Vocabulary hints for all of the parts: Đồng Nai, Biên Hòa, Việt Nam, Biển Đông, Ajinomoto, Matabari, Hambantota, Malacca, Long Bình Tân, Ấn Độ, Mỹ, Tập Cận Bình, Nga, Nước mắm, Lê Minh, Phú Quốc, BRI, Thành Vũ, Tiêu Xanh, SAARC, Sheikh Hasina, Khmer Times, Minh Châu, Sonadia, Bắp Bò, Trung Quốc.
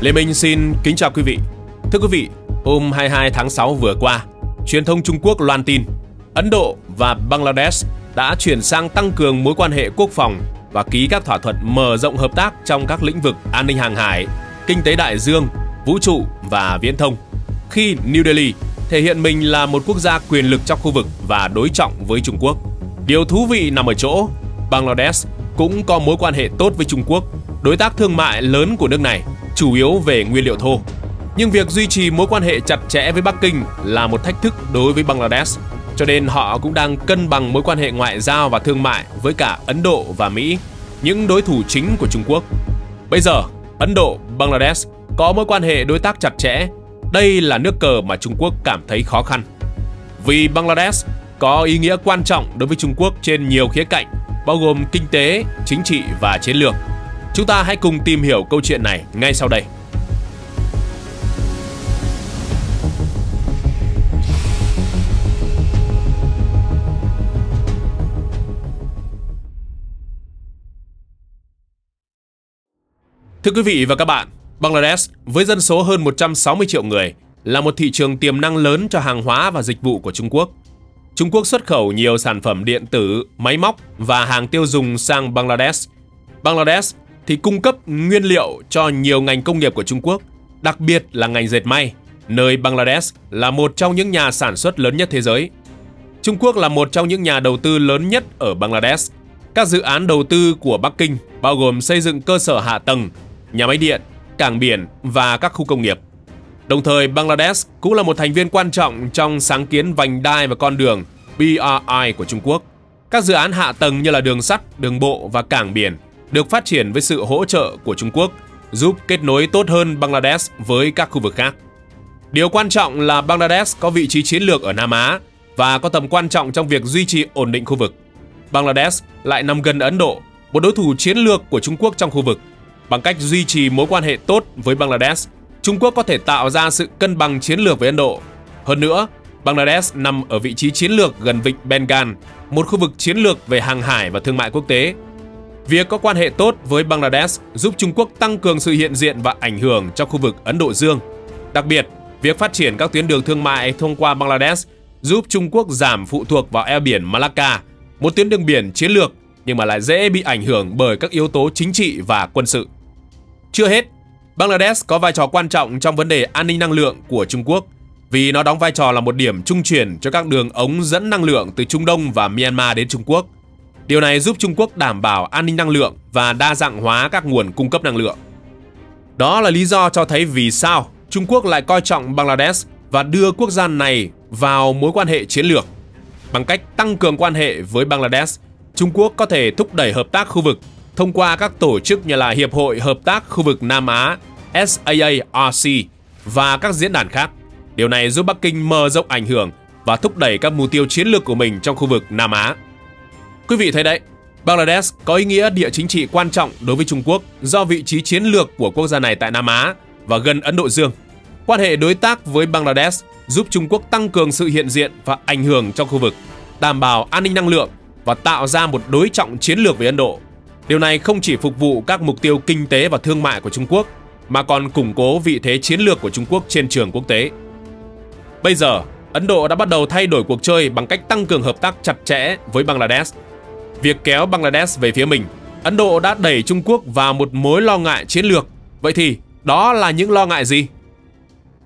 Lê Minh xin kính chào quý vị. Thưa quý vị, hôm 22 tháng 6 vừa qua, truyền thông Trung Quốc loan tin Ấn Độ và Bangladesh đã chuyển sang tăng cường mối quan hệ quốc phòng và ký các thỏa thuận mở rộng hợp tác trong các lĩnh vực an ninh hàng hải, kinh tế đại dương, vũ trụ và viễn thông, khi New Delhi thể hiện mình là một quốc gia quyền lực trong khu vực và đối trọng với Trung Quốc. Điều thú vị nằm ở chỗ, Bangladesh cũng có mối quan hệ tốt với Trung Quốc, đối tác thương mại lớn của nước này, chủ yếu về nguyên liệu thô. Nhưng việc duy trì mối quan hệ chặt chẽ với Bắc Kinh là một thách thức đối với Bangladesh, cho nên họ cũng đang cân bằng mối quan hệ ngoại giao và thương mại với cả Ấn Độ và Mỹ, những đối thủ chính của Trung Quốc. Bây giờ, Ấn Độ, Bangladesh có mối quan hệ đối tác chặt chẽ. Đây là nước cờ mà Trung Quốc cảm thấy khó khăn. Vì Bangladesh có ý nghĩa quan trọng đối với Trung Quốc trên nhiều khía cạnh, bao gồm kinh tế, chính trị và chiến lược. Chúng ta hãy cùng tìm hiểu câu chuyện này ngay sau đây. Thưa quý vị và các bạn, Bangladesh với dân số hơn 160 triệu người là một thị trường tiềm năng lớn cho hàng hóa và dịch vụ của Trung Quốc. Trung Quốc xuất khẩu nhiều sản phẩm điện tử, máy móc và hàng tiêu dùng sang Bangladesh. Bangladesh thì cung cấp nguyên liệu cho nhiều ngành công nghiệp của Trung Quốc, đặc biệt là ngành dệt may, nơi Bangladesh là một trong những nhà sản xuất lớn nhất thế giới. Trung Quốc là một trong những nhà đầu tư lớn nhất ở Bangladesh. Các dự án đầu tư của Bắc Kinh bao gồm xây dựng cơ sở hạ tầng, nhà máy điện, cảng biển và các khu công nghiệp. Đồng thời, Bangladesh cũng là một thành viên quan trọng trong sáng kiến vành đai và con đường BRI của Trung Quốc. Các dự án hạ tầng như là đường sắt, đường bộ và cảng biển được phát triển với sự hỗ trợ của Trung Quốc, giúp kết nối tốt hơn Bangladesh với các khu vực khác. Điều quan trọng là Bangladesh có vị trí chiến lược ở Nam Á và có tầm quan trọng trong việc duy trì ổn định khu vực. Bangladesh lại nằm gần Ấn Độ, một đối thủ chiến lược của Trung Quốc trong khu vực. Bằng cách duy trì mối quan hệ tốt với Bangladesh, Trung Quốc có thể tạo ra sự cân bằng chiến lược với Ấn Độ. Hơn nữa, Bangladesh nằm ở vị trí chiến lược gần vịnh Bengal, một khu vực chiến lược về hàng hải và thương mại quốc tế. Việc có quan hệ tốt với Bangladesh giúp Trung Quốc tăng cường sự hiện diện và ảnh hưởng trong khu vực Ấn Độ Dương. Đặc biệt, việc phát triển các tuyến đường thương mại thông qua Bangladesh giúp Trung Quốc giảm phụ thuộc vào eo biển Malacca, một tuyến đường biển chiến lược nhưng mà lại dễ bị ảnh hưởng bởi các yếu tố chính trị và quân sự. Chưa hết, Bangladesh có vai trò quan trọng trong vấn đề an ninh năng lượng của Trung Quốc vì nó đóng vai trò là một điểm trung chuyển cho các đường ống dẫn năng lượng từ Trung Đông và Myanmar đến Trung Quốc. Điều này giúp Trung Quốc đảm bảo an ninh năng lượng và đa dạng hóa các nguồn cung cấp năng lượng. Đó là lý do cho thấy vì sao Trung Quốc lại coi trọng Bangladesh và đưa quốc gia này vào mối quan hệ chiến lược. Bằng cách tăng cường quan hệ với Bangladesh, Trung Quốc có thể thúc đẩy hợp tác khu vực thông qua các tổ chức như là Hiệp hội Hợp tác Khu vực Nam Á SAARC và các diễn đàn khác. Điều này giúp Bắc Kinh mở rộng ảnh hưởng và thúc đẩy các mục tiêu chiến lược của mình trong khu vực Nam Á. Quý vị thấy đấy, Bangladesh có ý nghĩa địa chính trị quan trọng đối với Trung Quốc do vị trí chiến lược của quốc gia này tại Nam Á và gần Ấn Độ Dương. Quan hệ đối tác với Bangladesh giúp Trung Quốc tăng cường sự hiện diện và ảnh hưởng trong khu vực, đảm bảo an ninh năng lượng và tạo ra một đối trọng chiến lược với Ấn Độ. Điều này không chỉ phục vụ các mục tiêu kinh tế và thương mại của Trung Quốc, mà còn củng cố vị thế chiến lược của Trung Quốc trên trường quốc tế. Bây giờ, Ấn Độ đã bắt đầu thay đổi cuộc chơi bằng cách tăng cường hợp tác chặt chẽ với Bangladesh. Việc kéo Bangladesh về phía mình, Ấn Độ đã đẩy Trung Quốc vào một mối lo ngại chiến lược. Vậy thì, đó là những lo ngại gì?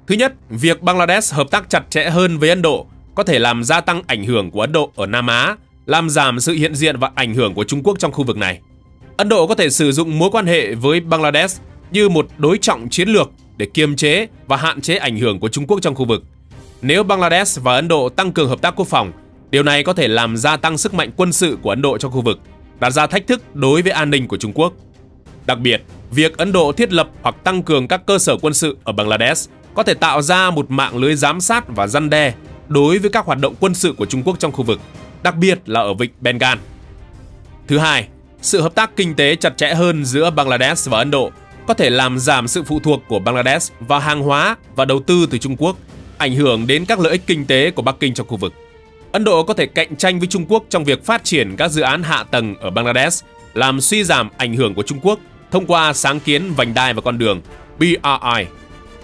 Thứ nhất, việc Bangladesh hợp tác chặt chẽ hơn với Ấn Độ có thể làm gia tăng ảnh hưởng của Ấn Độ ở Nam Á, làm giảm sự hiện diện và ảnh hưởng của Trung Quốc trong khu vực này. Ấn Độ có thể sử dụng mối quan hệ với Bangladesh như một đối trọng chiến lược để kiềm chế và hạn chế ảnh hưởng của Trung Quốc trong khu vực. Nếu Bangladesh và Ấn Độ tăng cường hợp tác quốc phòng, điều này có thể làm gia tăng sức mạnh quân sự của Ấn Độ trong khu vực, đặt ra thách thức đối với an ninh của Trung Quốc. Đặc biệt, việc Ấn Độ thiết lập hoặc tăng cường các cơ sở quân sự ở Bangladesh có thể tạo ra một mạng lưới giám sát và răn đe đối với các hoạt động quân sự của Trung Quốc trong khu vực, đặc biệt là ở vịnh Bengal. Thứ hai, sự hợp tác kinh tế chặt chẽ hơn giữa Bangladesh và Ấn Độ có thể làm giảm sự phụ thuộc của Bangladesh vào hàng hóa và đầu tư từ Trung Quốc, ảnh hưởng đến các lợi ích kinh tế của Bắc Kinh trong khu vực. Ấn Độ có thể cạnh tranh với Trung Quốc trong việc phát triển các dự án hạ tầng ở Bangladesh, làm suy giảm ảnh hưởng của Trung Quốc thông qua sáng kiến vành đai và con đường BRI.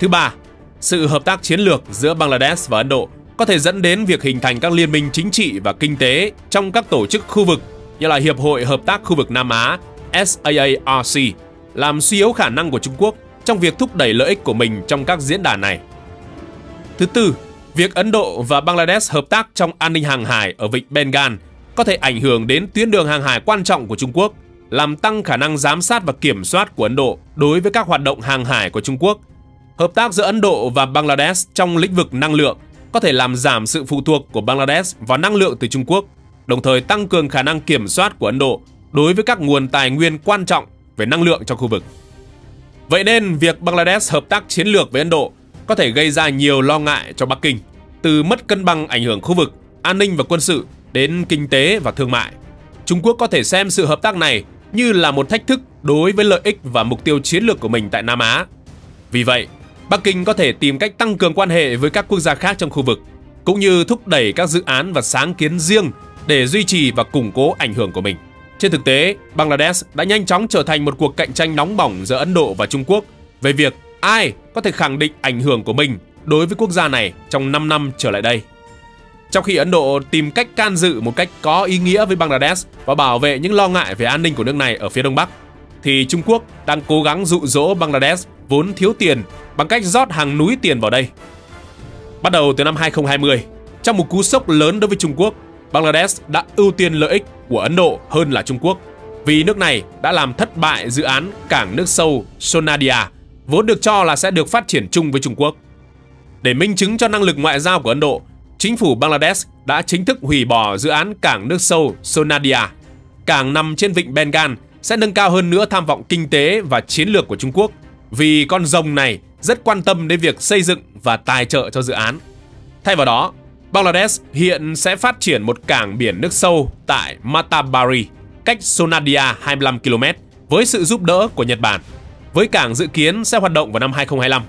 Thứ ba, sự hợp tác chiến lược giữa Bangladesh và Ấn Độ có thể dẫn đến việc hình thành các liên minh chính trị và kinh tế trong các tổ chức khu vực như là Hiệp hội Hợp tác Khu vực Nam Á SAARC, làm suy yếu khả năng của Trung Quốc trong việc thúc đẩy lợi ích của mình trong các diễn đàn này. Thứ tư, việc Ấn Độ và Bangladesh hợp tác trong an ninh hàng hải ở vịnh Bengal có thể ảnh hưởng đến tuyến đường hàng hải quan trọng của Trung Quốc, làm tăng khả năng giám sát và kiểm soát của Ấn Độ đối với các hoạt động hàng hải của Trung Quốc. Hợp tác giữa Ấn Độ và Bangladesh trong lĩnh vực năng lượng có thể làm giảm sự phụ thuộc của Bangladesh vào năng lượng từ Trung Quốc, đồng thời tăng cường khả năng kiểm soát của Ấn Độ đối với các nguồn tài nguyên quan trọng về năng lượng trong khu vực. Vậy nên, việc Bangladesh hợp tác chiến lược với Ấn Độ có thể gây ra nhiều lo ngại cho Bắc Kinh, từ mất cân bằng ảnh hưởng khu vực, an ninh và quân sự đến kinh tế và thương mại. Trung Quốc có thể xem sự hợp tác này như là một thách thức đối với lợi ích và mục tiêu chiến lược của mình tại Nam Á. Vì vậy, Bắc Kinh có thể tìm cách tăng cường quan hệ với các quốc gia khác trong khu vực, cũng như thúc đẩy các dự án và sáng kiến riêng để duy trì và củng cố ảnh hưởng của mình. Trên thực tế, Bangladesh đã nhanh chóng trở thành một cuộc cạnh tranh nóng bỏng giữa Ấn Độ và Trung Quốc về việc ai có thể khẳng định ảnh hưởng của mình đối với quốc gia này trong 5 năm trở lại đây. Trong khi Ấn Độ tìm cách can dự một cách có ý nghĩa với Bangladesh và bảo vệ những lo ngại về an ninh của nước này ở phía Đông Bắc, thì Trung Quốc đang cố gắng dụ dỗ Bangladesh vốn thiếu tiền bằng cách rót hàng núi tiền vào đây. Bắt đầu từ năm 2020, trong một cú sốc lớn đối với Trung Quốc, Bangladesh đã ưu tiên lợi ích của Ấn Độ hơn là Trung Quốc, vì nước này đã làm thất bại dự án cảng nước sâu Sonadia, vốn được cho là sẽ được phát triển chung với Trung Quốc. Để minh chứng cho năng lực ngoại giao của Ấn Độ, chính phủ Bangladesh đã chính thức hủy bỏ dự án cảng nước sâu Sonadia. Cảng nằm trên vịnh Bengal sẽ nâng cao hơn nữa tham vọng kinh tế và chiến lược của Trung Quốc, vì con rồng này rất quan tâm đến việc xây dựng và tài trợ cho dự án. Thay vào đó, Bangladesh hiện sẽ phát triển một cảng biển nước sâu tại Matabari, cách Sonadia 25 km, với sự giúp đỡ của Nhật Bản, với cảng dự kiến sẽ hoạt động vào năm 2025.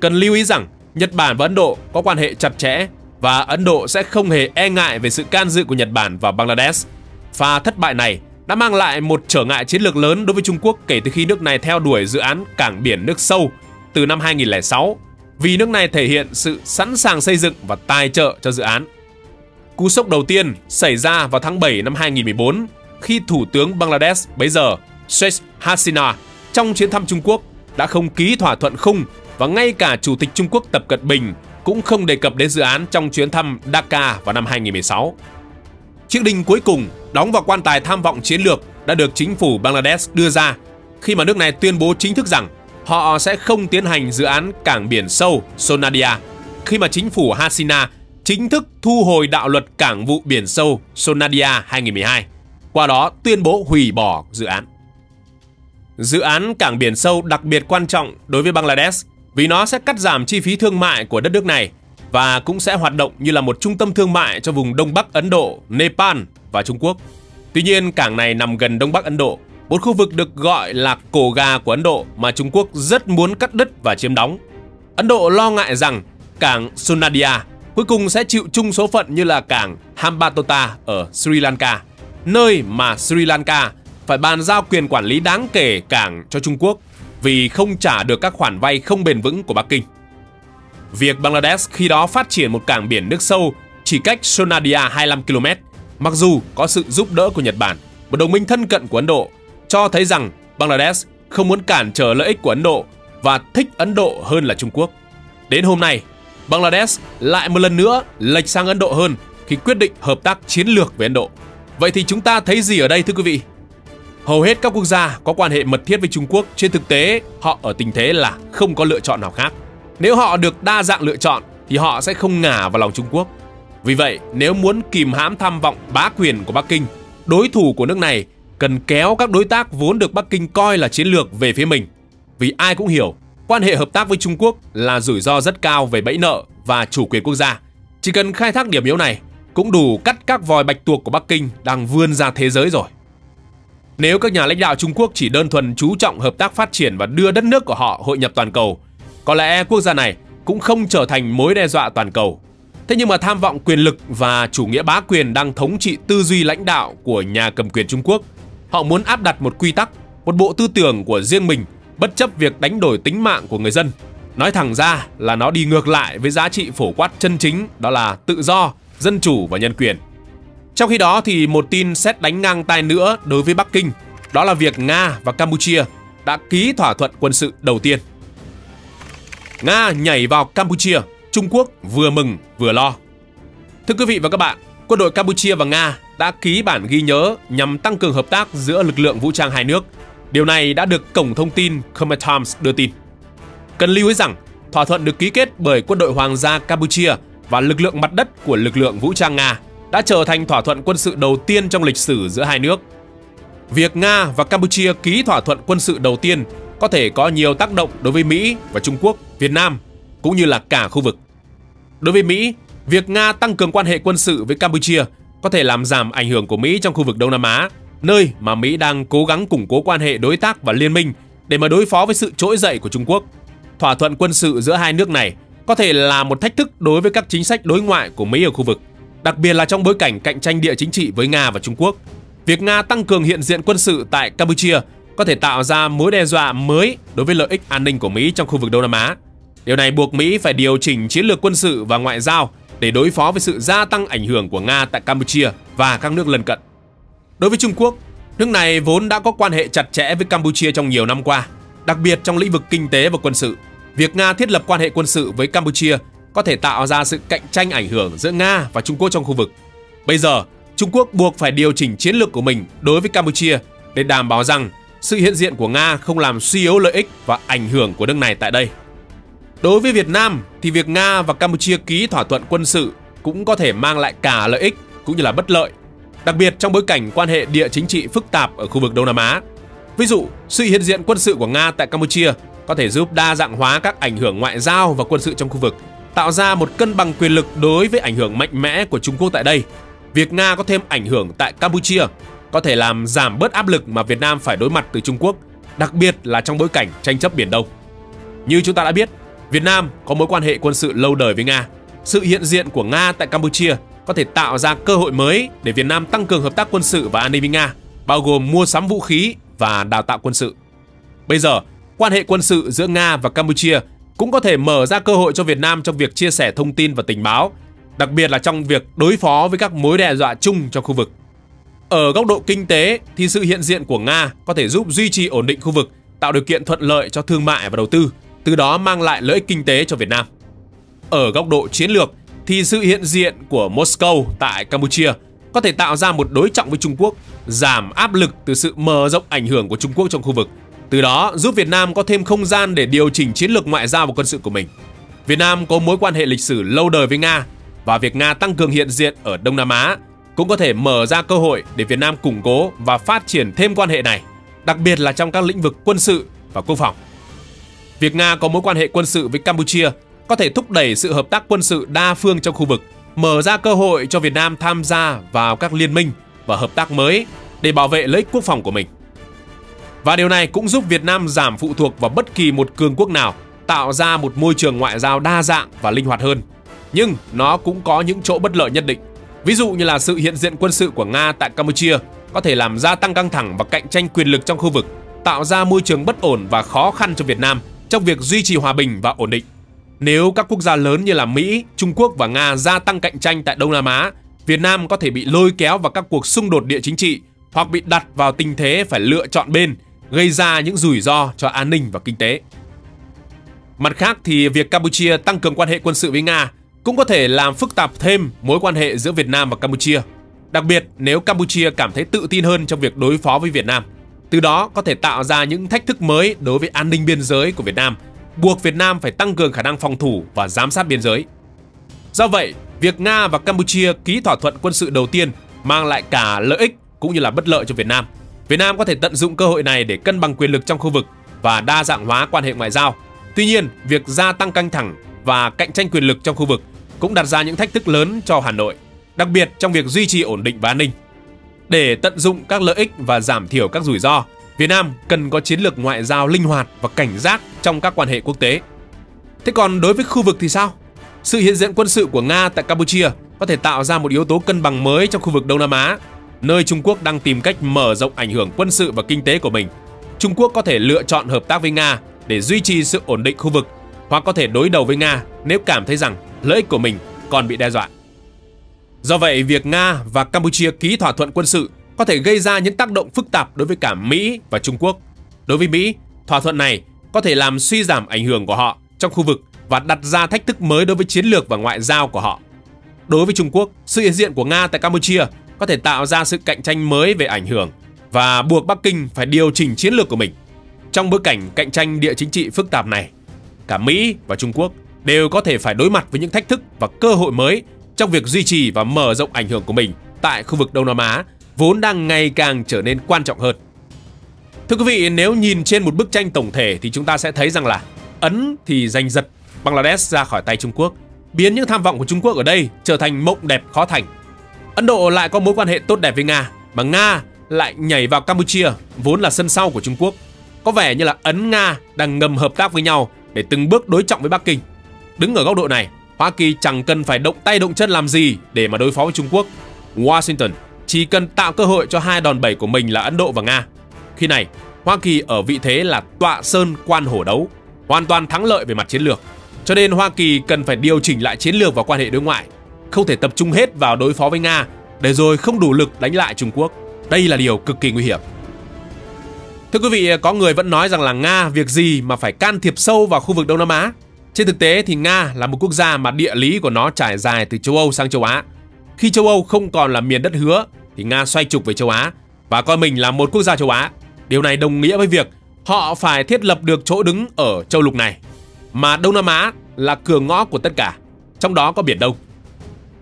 Cần lưu ý rằng Nhật Bản và Ấn Độ có quan hệ chặt chẽ và Ấn Độ sẽ không hề e ngại về sự can dự của Nhật Bản vào Bangladesh. Pha thất bại này đã mang lại một trở ngại chiến lược lớn đối với Trung Quốc kể từ khi nước này theo đuổi dự án cảng biển nước sâu từ năm 2006, vì nước này thể hiện sự sẵn sàng xây dựng và tài trợ cho dự án. Cú sốc đầu tiên xảy ra vào tháng 7 năm 2014 khi Thủ tướng Bangladesh bấy giờ Sheikh Hasina trong chuyến thăm Trung Quốc đã không ký thỏa thuận khung, và ngay cả Chủ tịch Trung Quốc Tập Cận Bình cũng không đề cập đến dự án trong chuyến thăm Dhaka vào năm 2016. Chiếc đinh cuối cùng đóng vào quan tài tham vọng chiến lược đã được chính phủ Bangladesh đưa ra khi mà nước này tuyên bố chính thức rằng họ sẽ không tiến hành dự án cảng biển sâu Sonadia, khi mà chính phủ Hasina chính thức thu hồi đạo luật cảng vụ biển sâu Sonadia 2012, qua đó tuyên bố hủy bỏ dự án. Dự án cảng biển sâu đặc biệt quan trọng đối với Bangladesh vì nó sẽ cắt giảm chi phí thương mại của đất nước này và cũng sẽ hoạt động như là một trung tâm thương mại cho vùng Đông Bắc Ấn Độ, Nepal và Trung Quốc. Tuy nhiên, cảng này nằm gần Đông Bắc Ấn Độ, một khu vực được gọi là cổ gà của Ấn Độ mà Trung Quốc rất muốn cắt đứt và chiếm đóng. Ấn Độ lo ngại rằng cảng Sonadia cuối cùng sẽ chịu chung số phận như là cảng Hambantota ở Sri Lanka, nơi mà Sri Lanka phải bàn giao quyền quản lý đáng kể cảng cho Trung Quốc vì không trả được các khoản vay không bền vững của Bắc Kinh. Việc Bangladesh khi đó phát triển một cảng biển nước sâu chỉ cách Sonadia 25 km, mặc dù có sự giúp đỡ của Nhật Bản, một đồng minh thân cận của Ấn Độ, cho thấy rằng Bangladesh không muốn cản trở lợi ích của Ấn Độ và thích Ấn Độ hơn là Trung Quốc. Đến hôm nay, Bangladesh lại một lần nữa lệch sang Ấn Độ hơn khi quyết định hợp tác chiến lược với Ấn Độ. Vậy thì chúng ta thấy gì ở đây thưa quý vị? Hầu hết các quốc gia có quan hệ mật thiết với Trung Quốc trên thực tế họ ở tình thế là không có lựa chọn nào khác. Nếu họ được đa dạng lựa chọn thì họ sẽ không ngả vào lòng Trung Quốc. Vì vậy, nếu muốn kìm hãm tham vọng bá quyền của Bắc Kinh, đối thủ của nước này cần kéo các đối tác vốn được Bắc Kinh coi là chiến lược về phía mình. Vì ai cũng hiểu, quan hệ hợp tác với Trung Quốc là rủi ro rất cao về bẫy nợ và chủ quyền quốc gia. Chỉ cần khai thác điểm yếu này cũng đủ cắt các vòi bạch tuộc của Bắc Kinh đang vươn ra thế giới rồi. Nếu các nhà lãnh đạo Trung Quốc chỉ đơn thuần chú trọng hợp tác phát triển và đưa đất nước của họ hội nhập toàn cầu, có lẽ quốc gia này cũng không trở thành mối đe dọa toàn cầu. Thế nhưng mà tham vọng quyền lực và chủ nghĩa bá quyền đang thống trị tư duy lãnh đạo của nhà cầm quyền Trung Quốc. Họ muốn áp đặt một quy tắc, một bộ tư tưởng của riêng mình bất chấp việc đánh đổi tính mạng của người dân. Nói thẳng ra là nó đi ngược lại với giá trị phổ quát chân chính, đó là tự do, dân chủ và nhân quyền. Trong khi đó thì một tin sét đánh ngang tai nữa đối với Bắc Kinh, đó là việc Nga và Campuchia đã ký thỏa thuận quân sự đầu tiên. Nga nhảy vào Campuchia, Trung Quốc vừa mừng vừa lo. Thưa quý vị và các bạn, quân đội Campuchia và Nga đã ký bản ghi nhớ nhằm tăng cường hợp tác giữa lực lượng vũ trang hai nước. Điều này đã được cổng thông tin Khmer Times đưa tin. Cần lưu ý rằng, thỏa thuận được ký kết bởi quân đội Hoàng gia Campuchia và lực lượng mặt đất của lực lượng vũ trang Nga đã trở thành thỏa thuận quân sự đầu tiên trong lịch sử giữa hai nước. Việc Nga và Campuchia ký thỏa thuận quân sự đầu tiên có thể có nhiều tác động đối với Mỹ và Trung Quốc, Việt Nam, cũng như là cả khu vực. Đối với Mỹ, việc Nga tăng cường quan hệ quân sự với Campuchia có thể làm giảm ảnh hưởng của Mỹ trong khu vực Đông Nam Á, nơi mà Mỹ đang cố gắng củng cố quan hệ đối tác và liên minh để mà đối phó với sự trỗi dậy của Trung Quốc. Thỏa thuận quân sự giữa hai nước này có thể là một thách thức đối với các chính sách đối ngoại của Mỹ ở khu vực, đặc biệt là trong bối cảnh cạnh tranh địa chính trị với Nga và Trung Quốc. Việc Nga tăng cường hiện diện quân sự tại Campuchia có thể tạo ra mối đe dọa mới đối với lợi ích an ninh của Mỹ trong khu vực Đông Nam Á. Điều này buộc Mỹ phải điều chỉnh chiến lược quân sự và ngoại giao để đối phó với sự gia tăng ảnh hưởng của Nga tại Campuchia và các nước lân cận. Đối với Trung Quốc, nước này vốn đã có quan hệ chặt chẽ với Campuchia trong nhiều năm qua, đặc biệt trong lĩnh vực kinh tế và quân sự. Việc Nga thiết lập quan hệ quân sự với Campuchia có thể tạo ra sự cạnh tranh ảnh hưởng giữa Nga và Trung Quốc trong khu vực. Bây giờ, Trung Quốc buộc phải điều chỉnh chiến lược của mình đối với Campuchia để đảm bảo rằng sự hiện diện của Nga không làm suy yếu lợi ích và ảnh hưởng của nước này tại đây. Đối với Việt Nam thì việc Nga và Campuchia ký thỏa thuận quân sự cũng có thể mang lại cả lợi ích cũng như là bất lợi, đặc biệt trong bối cảnh quan hệ địa chính trị phức tạp ở khu vực Đông Nam Á. Ví dụ, sự hiện diện quân sự của Nga tại Campuchia có thể giúp đa dạng hóa các ảnh hưởng ngoại giao và quân sự trong khu vực, tạo ra một cân bằng quyền lực đối với ảnh hưởng mạnh mẽ của Trung Quốc tại đây. Việc Nga có thêm ảnh hưởng tại Campuchia có thể làm giảm bớt áp lực mà Việt Nam phải đối mặt từ Trung Quốc, đặc biệt là trong bối cảnh tranh chấp Biển Đông. Như chúng ta đã biết, Việt Nam có mối quan hệ quân sự lâu đời với Nga. Sự hiện diện của Nga tại Campuchia có thể tạo ra cơ hội mới để Việt Nam tăng cường hợp tác quân sự và an ninh với Nga, bao gồm mua sắm vũ khí và đào tạo quân sự. Bây giờ, quan hệ quân sự giữa Nga và Campuchia cũng có thể mở ra cơ hội cho Việt Nam trong việc chia sẻ thông tin và tình báo, đặc biệt là trong việc đối phó với các mối đe dọa chung trong khu vực. Ở góc độ kinh tế thì sự hiện diện của Nga có thể giúp duy trì ổn định khu vực, tạo điều kiện thuận lợi cho thương mại và đầu tư, từ đó mang lại lợi ích kinh tế cho Việt Nam. Ở góc độ chiến lược thì sự hiện diện của Moscow tại Campuchia có thể tạo ra một đối trọng với Trung Quốc, giảm áp lực từ sự mở rộng ảnh hưởng của Trung Quốc trong khu vực, từ đó giúp Việt Nam có thêm không gian để điều chỉnh chiến lược ngoại giao và quân sự của mình. Việt Nam có mối quan hệ lịch sử lâu đời với Nga, và việc Nga tăng cường hiện diện ở Đông Nam Á cũng có thể mở ra cơ hội để Việt Nam củng cố và phát triển thêm quan hệ này, đặc biệt là trong các lĩnh vực quân sự và quốc phòng. Việc Nga có mối quan hệ quân sự với Campuchia có thể thúc đẩy sự hợp tác quân sự đa phương trong khu vực, mở ra cơ hội cho Việt Nam tham gia vào các liên minh và hợp tác mới để bảo vệ lợi ích quốc phòng của mình. Và điều này cũng giúp Việt Nam giảm phụ thuộc vào bất kỳ một cường quốc nào, tạo ra một môi trường ngoại giao đa dạng và linh hoạt hơn. Nhưng nó cũng có những chỗ bất lợi nhất định. Ví dụ như là sự hiện diện quân sự của Nga tại Campuchia có thể làm gia tăng căng thẳng và cạnh tranh quyền lực trong khu vực, tạo ra môi trường bất ổn và khó khăn cho Việt Nam trong việc duy trì hòa bình và ổn định. Nếu các quốc gia lớn như là Mỹ, Trung Quốc và Nga gia tăng cạnh tranh tại Đông Nam Á, Việt Nam có thể bị lôi kéo vào các cuộc xung đột địa chính trị hoặc bị đặt vào tình thế phải lựa chọn bên, gây ra những rủi ro cho an ninh và kinh tế. Mặt khác thì việc Campuchia tăng cường quan hệ quân sự với Nga cũng có thể làm phức tạp thêm mối quan hệ giữa Việt Nam và Campuchia, đặc biệt nếu Campuchia cảm thấy tự tin hơn trong việc đối phó với Việt Nam. Từ đó có thể tạo ra những thách thức mới đối với an ninh biên giới của Việt Nam, buộc Việt Nam phải tăng cường khả năng phòng thủ và giám sát biên giới. Do vậy, việc Nga và Campuchia ký thỏa thuận quân sự đầu tiên mang lại cả lợi ích cũng như là bất lợi cho Việt Nam. Việt Nam có thể tận dụng cơ hội này để cân bằng quyền lực trong khu vực và đa dạng hóa quan hệ ngoại giao. Tuy nhiên, việc gia tăng căng thẳng và cạnh tranh quyền lực trong khu vực cũng đặt ra những thách thức lớn cho Hà Nội, đặc biệt trong việc duy trì ổn định và an ninh. Để tận dụng các lợi ích và giảm thiểu các rủi ro, Việt Nam cần có chiến lược ngoại giao linh hoạt và cảnh giác trong các quan hệ quốc tế. Thế còn đối với khu vực thì sao? Sự hiện diện quân sự của Nga tại Campuchia có thể tạo ra một yếu tố cân bằng mới trong khu vực Đông Nam Á, nơi Trung Quốc đang tìm cách mở rộng ảnh hưởng quân sự và kinh tế của mình. Trung Quốc có thể lựa chọn hợp tác với Nga để duy trì sự ổn định khu vực, hoặc có thể đối đầu với Nga nếu cảm thấy rằng lợi ích của mình còn bị đe dọa. Do vậy, việc Nga và Campuchia ký thỏa thuận quân sự có thể gây ra những tác động phức tạp đối với cả Mỹ và Trung Quốc. Đối với Mỹ, thỏa thuận này có thể làm suy giảm ảnh hưởng của họ trong khu vực và đặt ra thách thức mới đối với chiến lược và ngoại giao của họ. Đối với Trung Quốc, sự hiện diện của Nga tại Campuchia có thể tạo ra sự cạnh tranh mới về ảnh hưởng và buộc Bắc Kinh phải điều chỉnh chiến lược của mình. Trong bối cảnh cạnh tranh địa chính trị phức tạp này, cả Mỹ và Trung Quốc đều có thể phải đối mặt với những thách thức và cơ hội mới trong việc duy trì và mở rộng ảnh hưởng của mình tại khu vực Đông Nam Á, vốn đang ngày càng trở nên quan trọng hơn. Thưa quý vị, nếu nhìn trên một bức tranh tổng thể thì chúng ta sẽ thấy rằng là Ấn thì giành giật Bangladesh ra khỏi tay Trung Quốc, biến những tham vọng của Trung Quốc ở đây trở thành mộng đẹp khó thành. Ấn Độ lại có mối quan hệ tốt đẹp với Nga, mà Nga lại nhảy vào Campuchia, vốn là sân sau của Trung Quốc. Có vẻ như là Ấn-Nga đang ngầm hợp tác với nhau để từng bước đối trọng với Bắc Kinh. Đứng ở góc độ này, Hoa Kỳ chẳng cần phải động tay động chân làm gì để mà đối phó với Trung Quốc. Washington chỉ cần tạo cơ hội cho hai đòn bẩy của mình là Ấn Độ và Nga. Khi này, Hoa Kỳ ở vị thế là tọa sơn quan hổ đấu, hoàn toàn thắng lợi về mặt chiến lược. Cho nên Hoa Kỳ cần phải điều chỉnh lại chiến lược và quan hệ đối ngoại, không thể tập trung hết vào đối phó với Nga để rồi không đủ lực đánh lại Trung Quốc. Đây là điều cực kỳ nguy hiểm. Thưa quý vị, có người vẫn nói rằng là Nga việc gì mà phải can thiệp sâu vào khu vực Đông Nam Á. Trên thực tế thì Nga là một quốc gia mà địa lý của nó trải dài từ châu Âu sang châu Á. Khi châu Âu không còn là miền đất hứa thì Nga xoay trục về châu Á và coi mình là một quốc gia châu Á. Điều này đồng nghĩa với việc họ phải thiết lập được chỗ đứng ở châu lục này, mà Đông Nam Á là cửa ngõ của tất cả, trong đó có Biển Đông.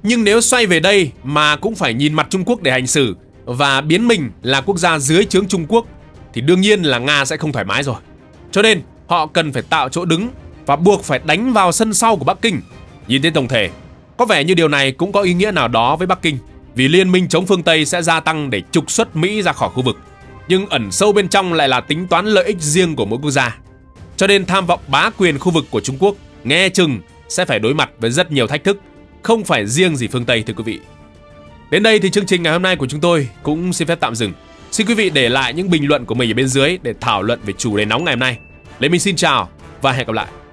Nhưng nếu xoay về đây mà cũng phải nhìn mặt Trung Quốc để hành xử và biến mình là quốc gia dưới trướng Trung Quốc thì đương nhiên là Nga sẽ không thoải mái rồi. Cho nên họ cần phải tạo chỗ đứng và buộc phải đánh vào sân sau của Bắc Kinh. Nhìn trên tổng thể, có vẻ như điều này cũng có ý nghĩa nào đó với Bắc Kinh, vì liên minh chống phương Tây sẽ gia tăng để trục xuất Mỹ ra khỏi khu vực. Nhưng ẩn sâu bên trong lại là tính toán lợi ích riêng của mỗi quốc gia. Cho nên tham vọng bá quyền khu vực của Trung Quốc nghe chừng sẽ phải đối mặt với rất nhiều thách thức, không phải riêng gì phương Tây thưa quý vị. Đến đây thì chương trình ngày hôm nay của chúng tôi cũng xin phép tạm dừng. Xin quý vị để lại những bình luận của mình ở bên dưới để thảo luận về chủ đề nóng ngày hôm nay. Lê Minh xin chào và hẹn gặp lại.